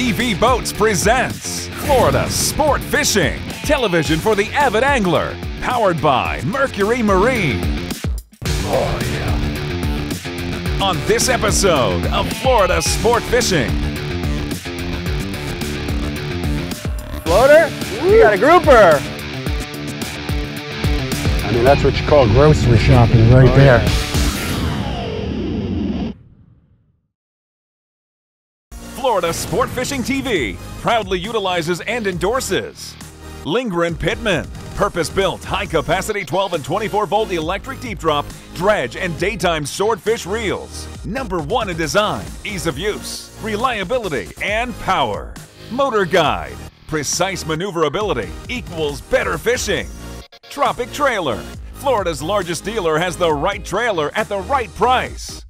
EV Boats presents Florida Sport Fishing, television for the avid angler, powered by Mercury Marine. Oh, yeah. On this episode of Florida Sport Fishing. Floater, we got a grouper. I mean, that's what you call grocery shopping right there. Yeah. Florida Sport Fishing TV proudly utilizes and endorses Lindgren-Pitman, purpose-built, high-capacity 12 and 24-volt electric deep drop, dredge, and daytime swordfish reels. #1 in design, ease of use, reliability, and power. Motor Guide, precise maneuverability equals better fishing. Tropic Trailer, Florida's largest dealer has the right trailer at the right price.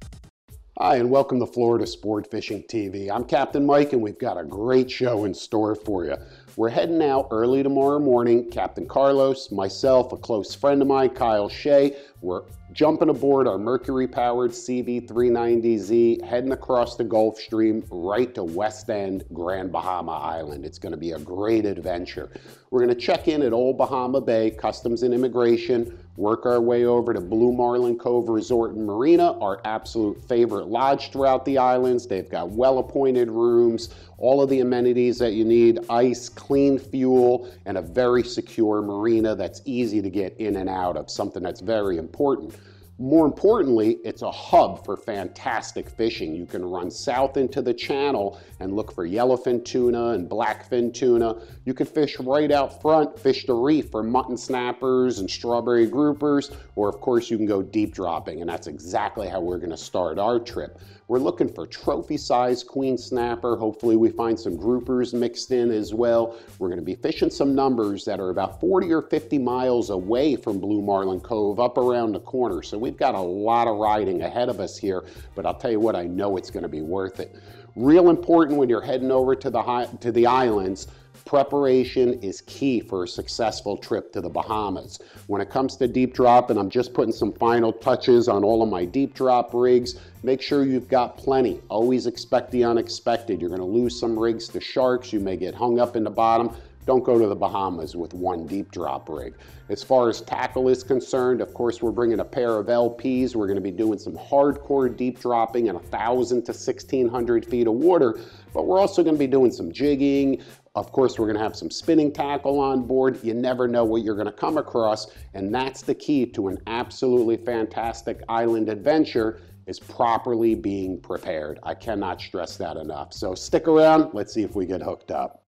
Hi, and welcome to Florida Sport Fishing TV. I'm Captain Mike, and we've got a great show in store for you. We're heading out early tomorrow morning. Captain Carlos, myself, a close friend of mine, Kyle Shea. We're jumping aboard our Mercury-powered CV390Z, heading across the Gulf Stream right to West End, Grand Bahama Island. It's going to be a great adventure. We're going to check in at Old Bahama Bay, Customs and Immigration, work our way over to Blue Marlin Cove Resort and Marina, our absolute favorite lodge throughout the islands. They've got well-appointed rooms, all of the amenities that you need, ice, clean fuel, and a very secure marina that's easy to get in and out of, something that's very important. More importantly, it's a hub for fantastic fishing. You can run south into the channel and look for yellowfin tuna and blackfin tuna. You can fish right out front, fish the reef for mutton snappers and strawberry groupers, or of course you can go deep dropping, and that's exactly how we're gonna start our trip. We're looking for trophy-sized queen snapper. Hopefully we find some groupers mixed in as well. We're gonna be fishing some numbers that are about 40 or 50 miles away from Blue Marlin Cove, up around the corner. So we've got a lot of riding ahead of us here, but I'll tell you what, I know it's going to be worth it. Real important when you're heading over to the islands, preparation is key for a successful trip to the Bahamas. When it comes to deep drop, and I'm just putting some final touches on all of my deep drop rigs, make sure you've got plenty. Always expect the unexpected. You're going to lose some rigs to sharks. You may get hung up in the bottom. Don't go to the Bahamas with one deep drop rig. As far as tackle is concerned, of course, we're bringing a pair of LPs. We're gonna be doing some hardcore deep dropping in 1,000 to 1,600 feet of water, but we're also gonna be doing some jigging. Of course, we're gonna have some spinning tackle on board. You never know what you're gonna come across, and that's the key to an absolutely fantastic island adventure, is properly being prepared. I cannot stress that enough. So stick around, let's see if we get hooked up.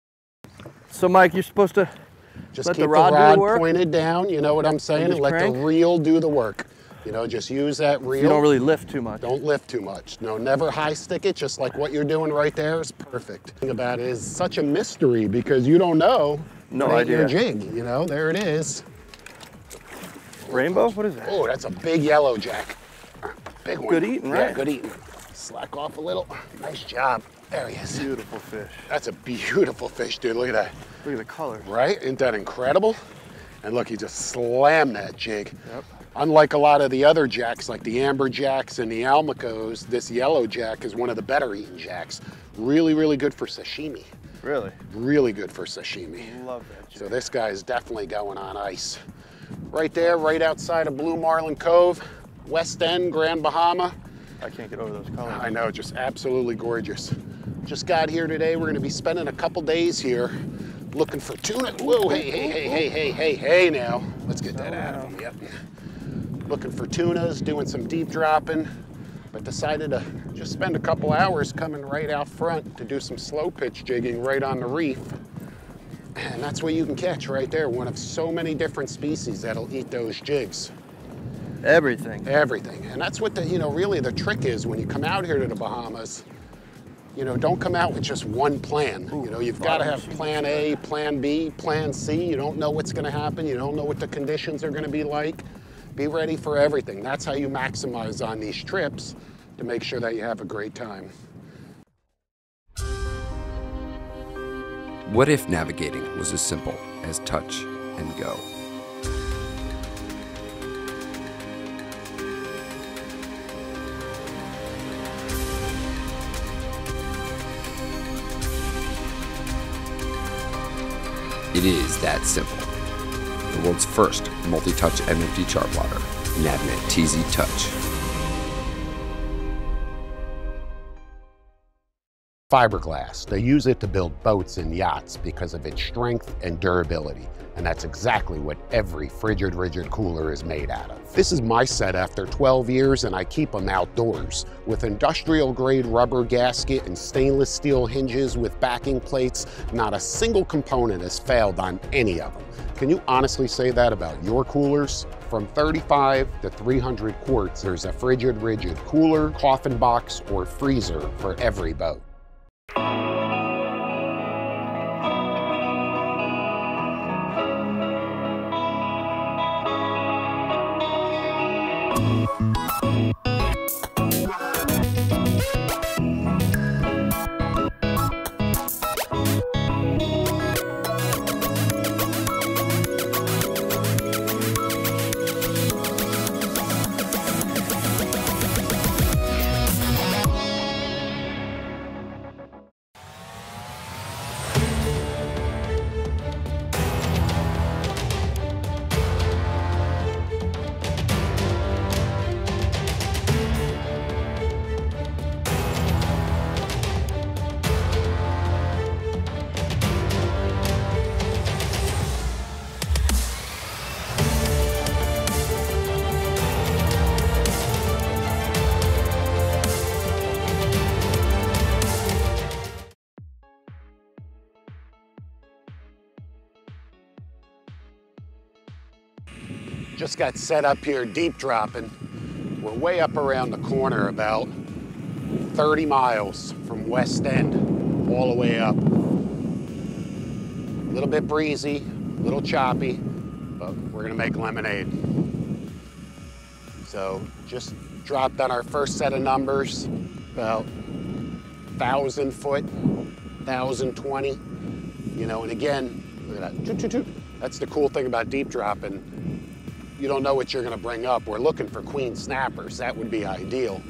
So Mike, you're supposed to just let keep the rod pointed down, you know what I'm saying, and let the reel do the work. You know, just use that reel. You don't really lift too much. Don't lift too much. No, never high stick it, just like what you're doing right there is perfect. The thing about it is such a mystery because you don't know. No idea. Your jig, you know, there it is. Rainbow, what is that? Oh, that's a big yellow jack. Big one. Good eating, right? Yeah, good eating. Slack off a little. Nice job. There he is. Beautiful fish. That's a beautiful fish, dude. Look at that. Look at the color. Right? Isn't that incredible? And look, he just slammed that jig. Yep. Unlike a lot of the other jacks, like the amber jacks and the almacos, this yellow jack is one of the better eating jacks. Really, really good for sashimi. Really? Really good for sashimi. Love that jig. So this guy is definitely going on ice. Right there, right outside of Blue Marlin Cove, West End, Grand Bahama. I can't get over those colors. I know, just absolutely gorgeous. Just got here today. We're going to be spending a couple days here looking for tuna. Whoa, hey, hey, hey, hey, hey, hey, hey now. Let's get that out of him. Yep. Looking for tunas, doing some deep dropping, but decided to just spend a couple hours coming right out front to do some slow pitch jigging right on the reef. And that's what you can catch right there. One of so many different species that'll eat those jigs. Everything. Everything. And that's what the, you know, really the trick is when you come out here to the Bahamas, you know, don't come out with just one plan. Ooh, you know, you've got to have plan A, plan B, plan C. You don't know what's going to happen. You don't know what the conditions are going to be like. Be ready for everything. That's how you maximize on these trips to make sure that you have a great time. What if navigating was as simple as touch and go? It is that simple. The world's first multi-touch MFD chartplotter, NavNet TZ Touch. Fiberglass. They use it to build boats and yachts because of its strength and durability. And that's exactly what every Frigid Rigid cooler is made out of. This is my set after 12 years, and I keep them outdoors. With industrial grade rubber gasket and stainless steel hinges with backing plates, not a single component has failed on any of them. Can you honestly say that about your coolers? From 35 to 300 quarts, there's a Frigid Rigid cooler, coffin box, or freezer for every boat. Just got set up here deep dropping. We're way up around the corner, about 30 miles from West End, all the way up. A little bit breezy, a little choppy, but we're gonna make lemonade. So just dropped on our first set of numbers, about 1,000 foot, 1,020. You know, and again, look at that, toot, toot, toot. That's the cool thing about deep dropping. You don't know what you're gonna bring up. We're looking for queen snappers. That would be ideal.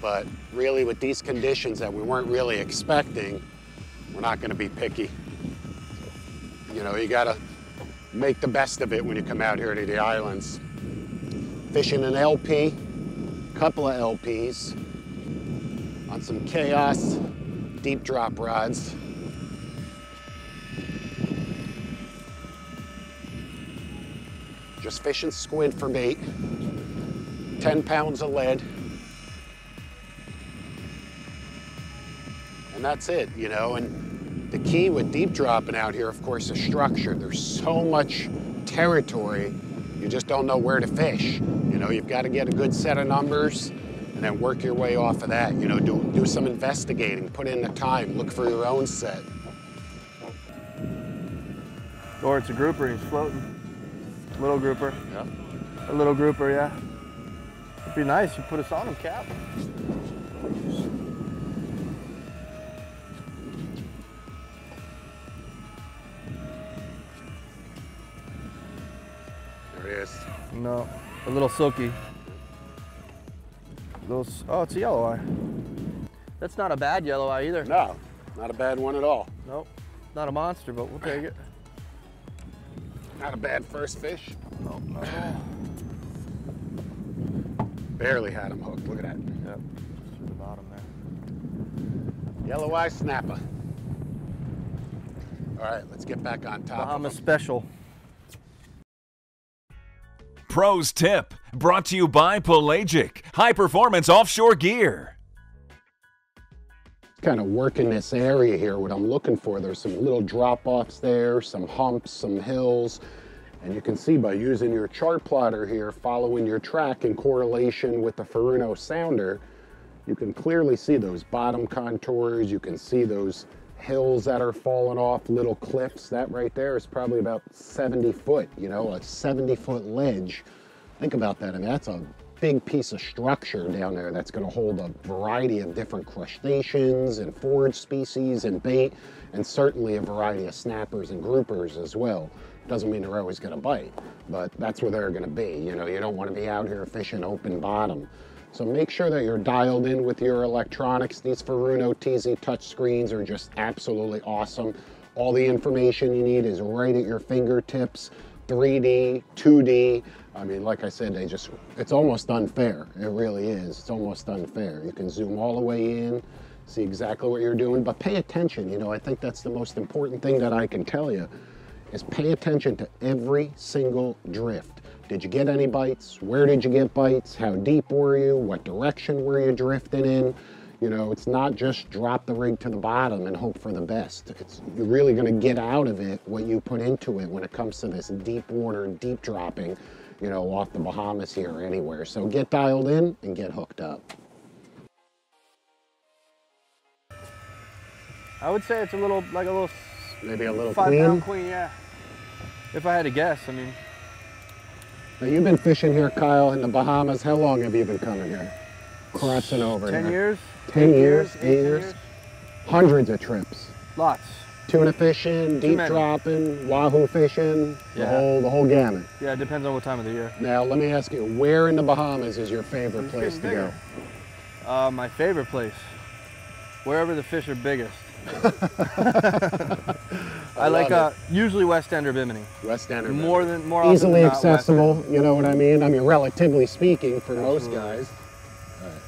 But really with these conditions that we weren't really expecting, we're not gonna be picky. You know, you gotta make the best of it when you come out here to the islands. Fishing an LP, couple of LPs, on some chaos, deep drop rods. Just fishing squid for bait, 10 pounds of lead. And that's it, you know, and the key with deep dropping out here, of course, is structure. There's so much territory, you just don't know where to fish. You know, you've got to get a good set of numbers and then work your way off of that. You know, do some investigating, put in the time, look for your own set. Or it's a grouper, he's floating. Little grouper. Yeah. A little grouper, yeah. It'd be nice, you put us on him, Cap. There he is. No, a little silky. Oh, it's a yellow eye. That's not a bad yellow eye either. No, not a bad one at all. Nope, not a monster, but we'll take it. Not a bad first fish. No, not at all. Barely had him hooked. Look at that. Yep. Through the bottom there. Yellow eye snapper. All right, let's get back on top. Bahamas special. Pros Tip, brought to you by Pelagic, high performance offshore gear. Kind of working this area here, what I'm looking for. There's some little drop-offs there, some humps, some hills. And you can see by using your chart plotter here, following your track in correlation with the Furuno sounder, you can clearly see those bottom contours. You can see those hills that are falling off, little cliffs. That right there is probably about 70 foot, you know, a 70 foot ledge. Think about that, I mean, that's a big piece of structure down there that's going to hold a variety of different crustaceans and forage species and bait, and certainly a variety of snappers and groupers as well. Doesn't mean they're always going to bite, but that's where they're going to be. You know, you don't want to be out here fishing open bottom. So make sure that you're dialed in with your electronics. These Furuno TZ touch screens are just absolutely awesome. All the information you need is right at your fingertips. 3D, 2D. I mean, like I said, they just, it's almost unfair. It really is. It's almost unfair. You can zoom all the way in, see exactly what you're doing, but pay attention. You know, I think that's the most important thing that I can tell you is pay attention to every single drift. Did you get any bites? Where did you get bites? How deep were you? What direction were you drifting in? You know, it's not just drop the rig to the bottom and hope for the best. It's, you're really gonna get out of it what you put into it when it comes to this deep water, deep dropping, you know, off the Bahamas here or anywhere. So get dialed in and get hooked up. I would say it's a little, like a little... Maybe a little 5 pound queen, yeah. If I had to guess, I mean. Now you've been fishing here, Kyle, in the Bahamas. How long have you been coming here? Crossing over 10 years. 10 years, 8 years, hundreds of trips. Lots. Tuna fishing, deep dropping, wahoo fishing, yeah. the whole gamut. Yeah, it depends on what time of the year. Now, let me ask you, where in the Bahamas is your favorite place to go? My favorite place, wherever the fish are biggest. I like usually West End or Bimini. West End or Bimini. More often easily than not, accessible, you know what I mean? I mean, relatively speaking, for most guys. All right.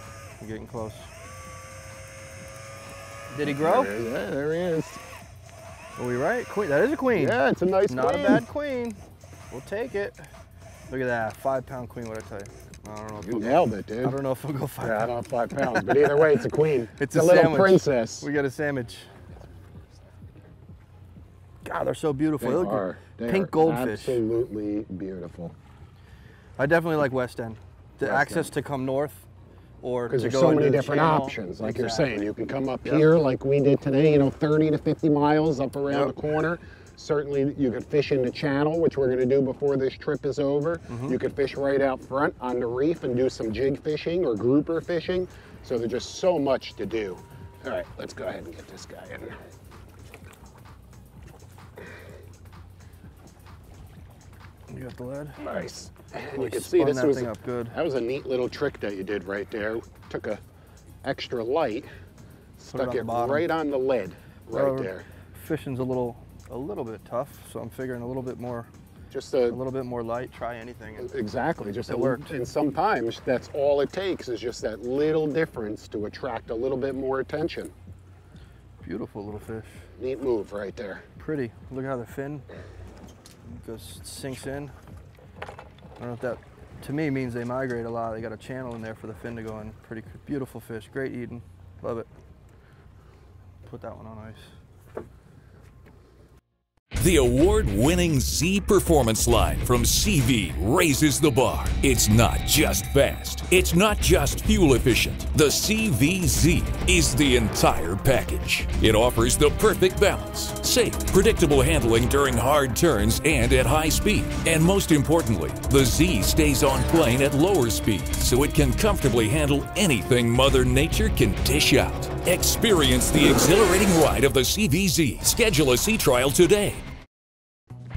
I'm getting close. Did he grow? There he is. Yeah, there he is. Are we right? Queen. That is a queen. Yeah, it's a nice queen. Not a bad queen. We'll take it. Look at that. 5 pound queen, what'd I tell you? I don't know if you nailed it, dude. I don't know if we'll go 5 pounds. Yeah, I don't know 5 pounds, but either way, it's a queen. It's a little princess. We got a sandwich. God, they're so beautiful. They are. Pink goldfish. Absolutely beautiful. I definitely like West End. The access to come north. Because there's so many different options, like you're saying. You can come up here like we did today, you know, 30 to 50 miles up around the corner. Certainly you could fish in the channel, which we're going to do before this trip is over. You could fish right out front on the reef and do some jig fishing or grouper fishing. So there's just so much to do. All right, let's go ahead and get this guy in. You got the lead? Nice. And you can see this was up good. That was a neat little trick that you did right there. Took a extra light, stuck it right on the lead right there. Fishing's a little bit tough, so I'm figuring a little bit more, just a little bit more light. Try anything. Exactly, just it worked. And sometimes that's all it takes is just that little difference to attract a little bit more attention. Beautiful little fish. Neat move right there. Pretty. Look how the fin goes, sinks in. I don't know if that, to me, means they migrate a lot. They got a channel in there for the fin to go in. Pretty beautiful fish, great eating, love it. Put that one on ice. The award-winning Z Performance line from CV raises the bar. It's not just fast, it's not just fuel efficient. The CVZ is the entire package. It offers the perfect balance. Safe, predictable handling during hard turns and at high speed. And most importantly, the Z stays on plane at lower speed, so it can comfortably handle anything Mother Nature can dish out. Experience the exhilarating ride of the CVZ. Schedule a sea trial today.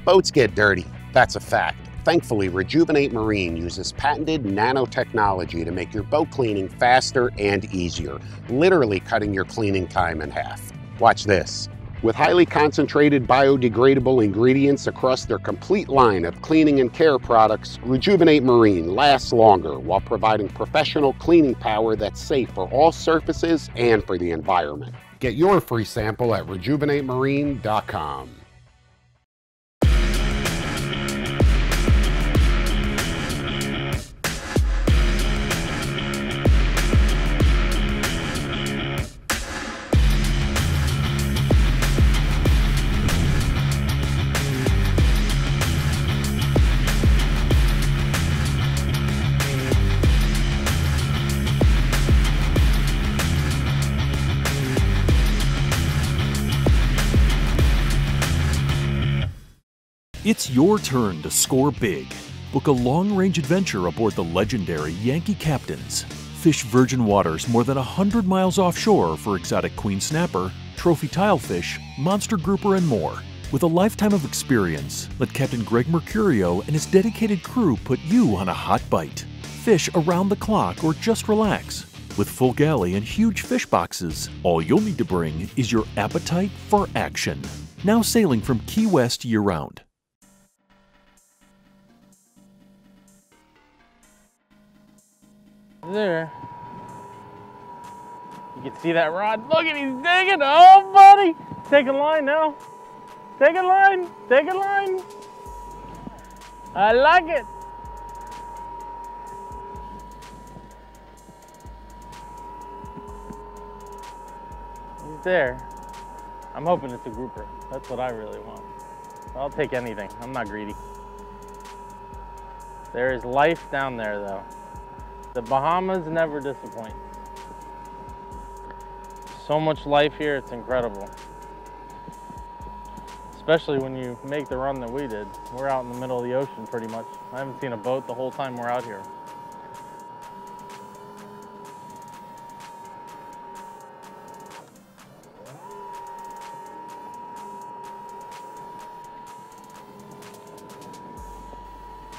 Boats get dirty, that's a fact. Thankfully, Rejuvenate Marine uses patented nanotechnology to make your boat cleaning faster and easier, literally cutting your cleaning time in half. Watch this. With highly concentrated biodegradable ingredients across their complete line of cleaning and care products, Rejuvenate Marine lasts longer while providing professional cleaning power that's safe for all surfaces and for the environment. Get your free sample at rejuvenatemarine.com. It's your turn to score big. Book a long-range adventure aboard the legendary Yankee Captains. Fish virgin waters more than 100 miles offshore for exotic queen snapper, trophy tilefish, monster grouper, and more. With a lifetime of experience, let Captain Greg Mercurio and his dedicated crew put you on a hot bite. Fish around the clock or just relax. With full galley and huge fish boxes, all you'll need to bring is your appetite for action. now sailing from Key West year-round. There. You can see that rod. Look at him, he's digging. Oh, buddy. Taking line now. Taking line. Taking line. I like it. He's there. I'm hoping it's a grouper. That's what I really want. I'll take anything. I'm not greedy. There is life down there, though. The Bahamas never disappoint. So much life here, it's incredible. Especially when you make the run that we did. We're out in the middle of the ocean pretty much. I haven't seen a boat the whole time we're out here.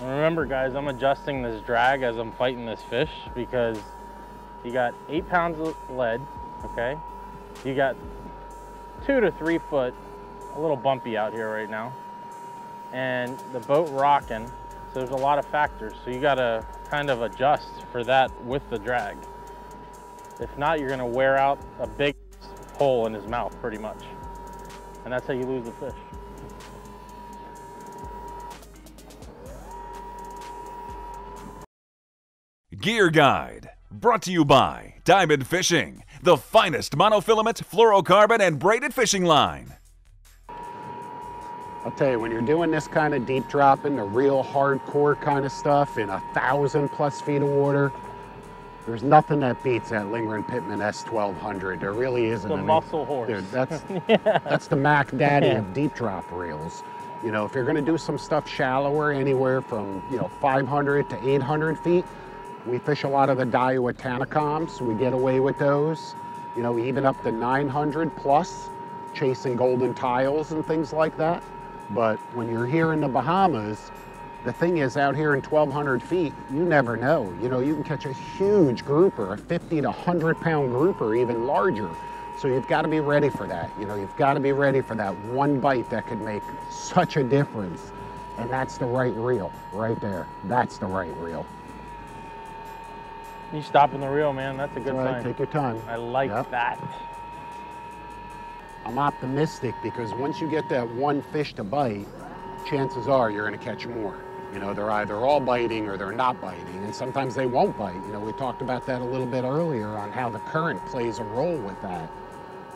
Remember guys, I'm adjusting this drag as I'm fighting this fish because you got 8 pounds of lead, okay? You got 2 to 3 foot, a little bumpy out here right now, and the boat rocking, so there's a lot of factors. So you gotta kind of adjust for that with the drag. If not, you're gonna wear out a big hole in his mouth pretty much. And that's how you lose the fish. Gear Guide, brought to you by Diamond Fishing, the finest monofilament, fluorocarbon, and braided fishing line. I'll tell you, when you're doing this kind of deep dropping, the real hardcore kind of stuff in 1,000+ feet of water, there's nothing that beats that Lindgren-Pitman S1200. There really isn't. The muscle horse. Dude, that's, yeah. That's the Mac Daddy of deep drop reels. You know, if you're going to do some stuff shallower, anywhere from, you know, 500 to 800 feet, we fish a lot of the Daiwa Tanacoms, so we get away with those. You know, even up to 900 plus, chasing golden tiles and things like that. But when you're here in the Bahamas, the thing is out here in 1,200 feet, you never know. You know, you can catch a huge grouper, a 50 to 100 pound grouper, even larger. So you've got to be ready for that. You know, you've got to be ready for that one bite that could make such a difference. And that's the right reel right there. That's the right reel. You stopping the reel, man. That's a good sign. Take your time. I like that. I'm optimistic because once you get that one fish to bite, chances are you're going to catch more. You know, they're either all biting or they're not biting, and sometimes they won't bite. You know, we talked about that a little bit earlier on how the current plays a role with that.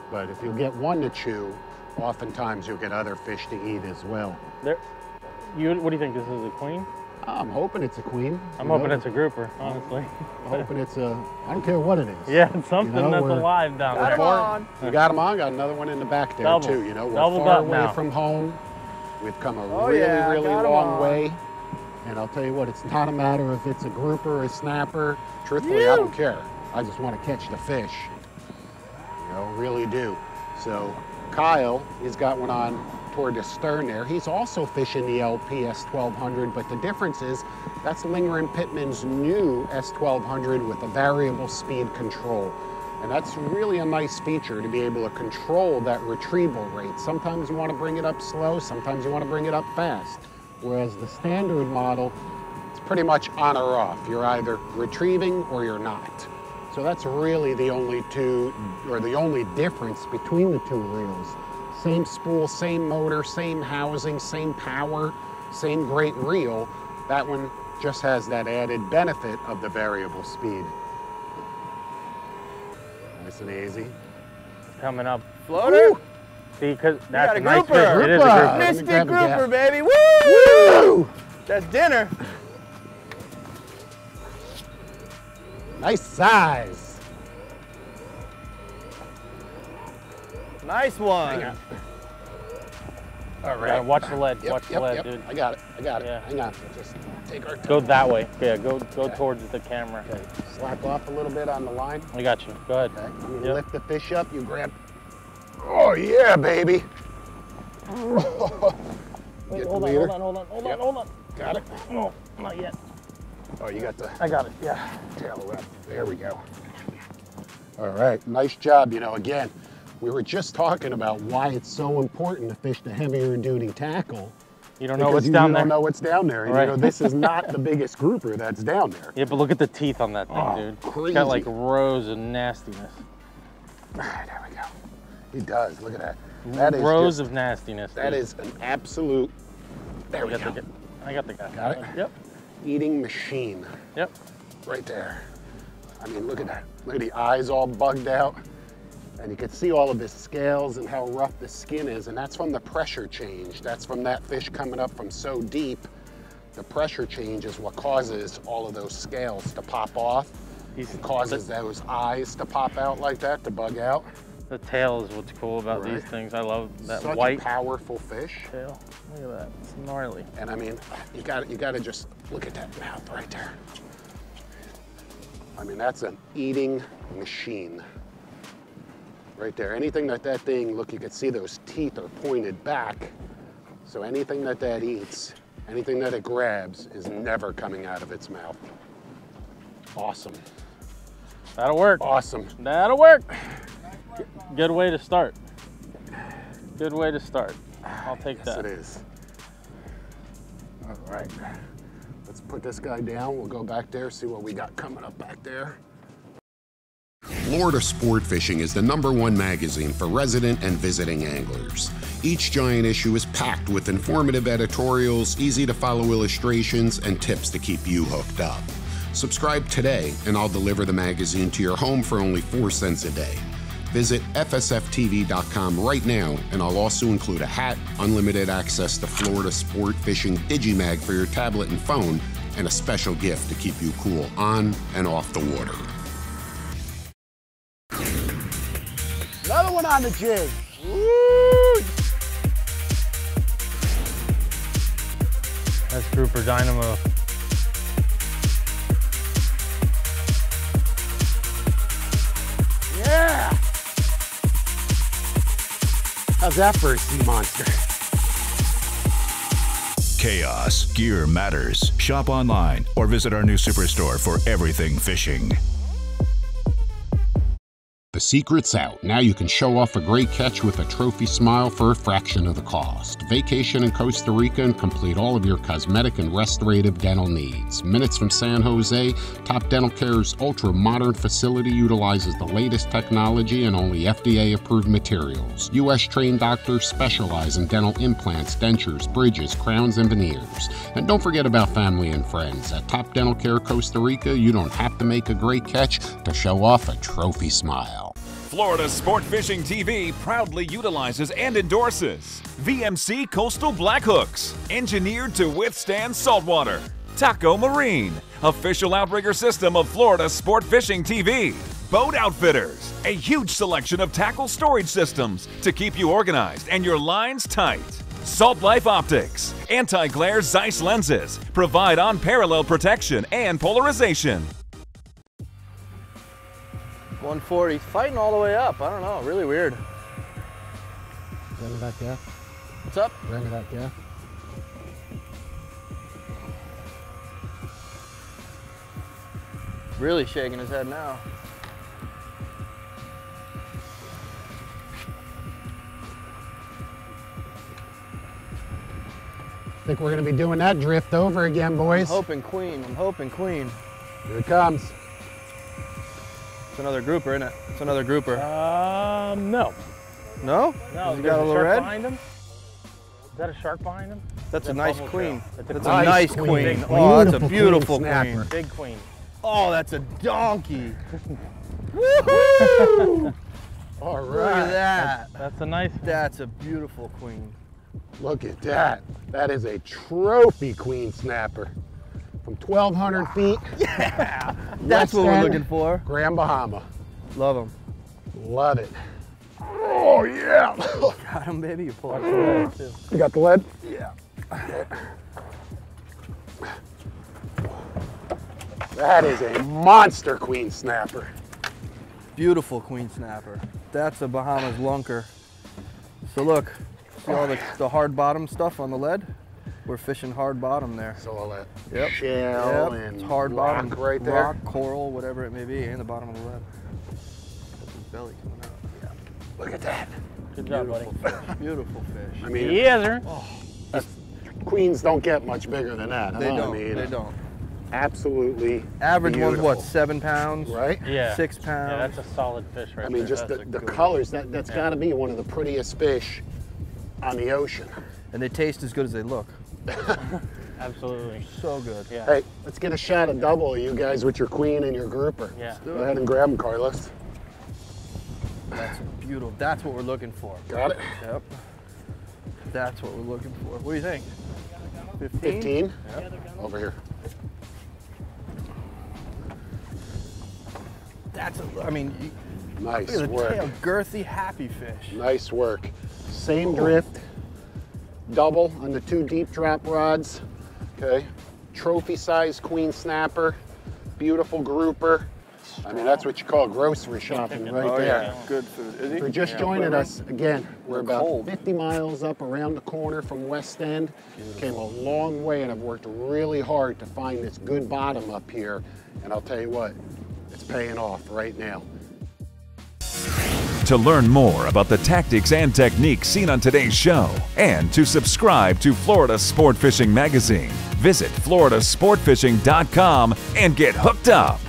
But if you get one to chew, oftentimes you'll get other fish to eat as well. There, what do you think? This is a queen? I'm hoping it's a queen. I'm hoping it's a grouper, honestly. I'm hoping it's a, I don't care what it is. Yeah, it's something that's alive down there. You got him on, got another one in the back there too. You know, we're far away from home. We've come a really long way. And I'll tell you what, it's not a matter if it's a grouper or a snapper. Truthfully, I don't care. I just want to catch the fish. You know, really do. So Kyle, he's got one on toward the stern there. He's also fishing the LPS 1200, but the difference is that's Lindgren-Pitman's new S1200 with a variable speed control. And that's really a nice feature to be able to control that retrieval rate. Sometimes you want to bring it up slow, sometimes you want to bring it up fast. Whereas the standard model, it's pretty much on or off. You're either retrieving or you're not. So that's really the only two, or the only difference between the two reels. Same spool, same motor, same housing, same power, same great reel. That one just has that added benefit of the variable speed. Nice and easy. Coming up. Floater. Woo! See, because that's a nice fish. It is a mystic grouper, baby. Woo! Woo! That's dinner. Nice size. Nice one. Hang on. All right. Gotta watch the lead. Watch the lead, dude. I got it. Yeah. Hang on. Just take our time. Go that way. Yeah. Go towards the camera. Okay. Slack off a little bit on the line. I got you. Go ahead. Okay. You lift the fish up. You grab. Oh yeah, baby. Wait, hold on. Got it? No, not yet. Oh, you got the. I got it. Yeah. Tail up. There we go. All right. Nice job. You know, again. We were just talking about why it's so important to fish the heavier duty tackle. You don't know what's down there. You don't know what's down there. Right. You know, this is not the biggest grouper that's down there. Yeah, but look at the teeth on that thing, dude. Crazy. It's got like rows of nastiness. All right, there we go. He does, look at that. That is rows of nastiness. That is an absolute, there we go. I got the guy. Got it? Yep. Eating machine. Yep. Right there. I mean, look at that. Look at the eyes all bugged out. And you can see all of his scales and how rough the skin is. And that's from the pressure change. That's from that fish coming up from so deep. The pressure change is what causes all of those scales to pop off. It causes those eyes to pop out like that, to bug out. The tail is what's cool about these things. I love that white, powerful fish. Tail. Look at that. It's gnarly. And I mean, you got to just look at that mouth right there. I mean, that's an eating machine. Right there, anything that that thing, look, you can see those teeth are pointed back. So anything that that eats, anything that it grabs is never coming out of its mouth. Awesome. That'll work. Awesome. That'll work. Good way to start. Good way to start. I'll take that. Yes, it is. All right. Let's put this guy down. We'll go back there, see what we got coming up back there. Florida Sport Fishing is the #1 magazine for resident and visiting anglers. Each giant issue is packed with informative editorials, easy-to-follow illustrations, and tips to keep you hooked up. Subscribe today, and I'll deliver the magazine to your home for only 4 cents a day. Visit fsftv.com right now, and I'll also include a hat, unlimited access to Florida Sport Fishing Digimag for your tablet and phone, and a special gift to keep you cool on and off the water. Another one on the jig. Woo! That's grouper dynamo. Yeah! How's that for a sea monster? Chaos Gear Matters. Shop online or visit our new superstore for everything fishing. The secret's out. Now you can show off a great catch with a trophy smile for a fraction of the cost. Vacation in Costa Rica and complete all of your cosmetic and restorative dental needs. Minutes from San Jose, Top Dental Care's ultra-modern facility utilizes the latest technology and only FDA-approved materials. U.S.-trained doctors specialize in dental implants, dentures, bridges, crowns, and veneers. And don't forget about family and friends. At Top Dental Care Costa Rica, you don't have to make a great catch to show off a trophy smile. Florida Sport Fishing TV proudly utilizes and endorses VMC Coastal Black Hooks, engineered to withstand saltwater. Taco Marine, official outrigger system of Florida Sport Fishing TV. Boat Outfitters, a huge selection of tackle storage systems to keep you organized and your lines tight. Salt Life Optics, anti-glare Zeiss lenses provide unparalleled protection and polarization. 140, fighting all the way up. I don't know, really weird. Bring it back, yeah. What's up? Bring it up, yeah. Really shaking his head now. I think we're gonna be doing that drift over again, boys. I'm hoping queen, I'm hoping queen. Here it comes. It's another grouper, isn't it? It's another grouper. No. No? No. He's got a little red? Behind him? Is that a shark behind him? That's a nice queen. That's a nice queen. Oh, that's a beautiful queen. Big queen. Oh, that's a donkey. Woohoo! All right. Look at that. That's a nice one. That's a beautiful queen. Look at that. That is a trophy queen snapper. From 1,200 feet. Yeah, that's what we're looking for. Grand Bahama. Love them. Love it. Oh, yeah. Got him, baby. You pulled out the lead, too. You got the lead? Yeah. That is a monster queen snapper. Beautiful queen snapper. That's a Bahamas lunker. So look, see all the hard bottom stuff on the lead? We're fishing hard bottom there. So all that shell and it's hard rock bottom, right there. Rock, coral, whatever it may be, and the bottom of the lead. That's his belly coming out. Look at that. Good job, beautiful buddy. Fish. Beautiful fish. I mean, yeah, sir. Oh, queens don't get much bigger than that. They don't. I mean, they don't. Absolutely. Average beautiful. One's what, 7 pounds, right? Yeah. 6 pounds. Yeah, that's a solid fish, right? I mean, there. Just the colors. That's yeah. got to be one of the prettiest fish on the ocean. And they taste as good as they look. Absolutely. So good. Yeah. Hey, let's get a shot of double, you guys, with your queen and your grouper. Yeah. Go ahead and grab them, Carlos. That's beautiful. That's what we're looking for. Got it. Yep. That's what we're looking for. What do you think? 15? Yep. Over here. That's a, I mean, nice work. Tail, girthy, happy fish. Nice work. Same drift, double on the two deep drop rods. Okay. Trophy size queen snapper, beautiful grouper. I mean, that's what you call grocery shopping right there. Yeah. Good food. If you're just joining us, again, we're about 50 miles up around the corner from West End. Beautiful. Came a long way, and I've worked really hard to find this good bottom up here. And I'll tell you what, it's paying off right now. To learn more about the tactics and techniques seen on today's show, and to subscribe to Florida Sport Fishing Magazine, visit floridasportfishing.com and get hooked up.